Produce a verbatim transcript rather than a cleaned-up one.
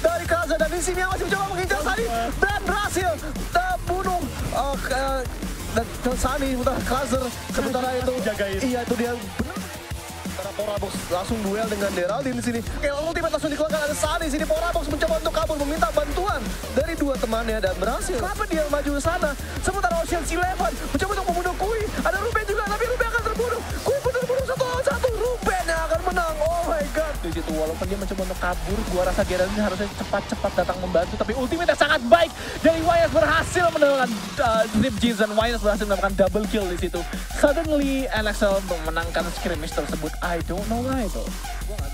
dari Kruiser, dan di sini yang masih mencoba mengincar Sunny dan berhasil terbunuh uh, uh, dan Sunny sementara Kruiser sementara itu jagain. Iya itu dia benar. Karena Porabox langsung duel dengan Deraldin di sini. Oke, ultimate langsung dikeluarkan ada Sunny di sini. Porabox mencoba untuk kabur meminta bantuan dari dua temannya dan berhasil. Kenapa dia maju ke sana? Sementara Ocean C eleven mencoba untuk membunuh Kui. Ada Ruben juga, tapi Ruben akan terbunuh. Kui pun terbunuh satu lawan satu. Ruben yang akan menang. Oh my god. Di situ walaupun dia mencoba untuk kabur, gua rasa Garen harusnya cepat-cepat datang membantu. Tapi ultimate sangat baik dari Wyatt berhasil menangkan uh, Drip Jensen. Wyatt berhasil mendapatkan double kill di situ. Suddenly N X L memenangkan scrimmage tersebut. I don't know why though.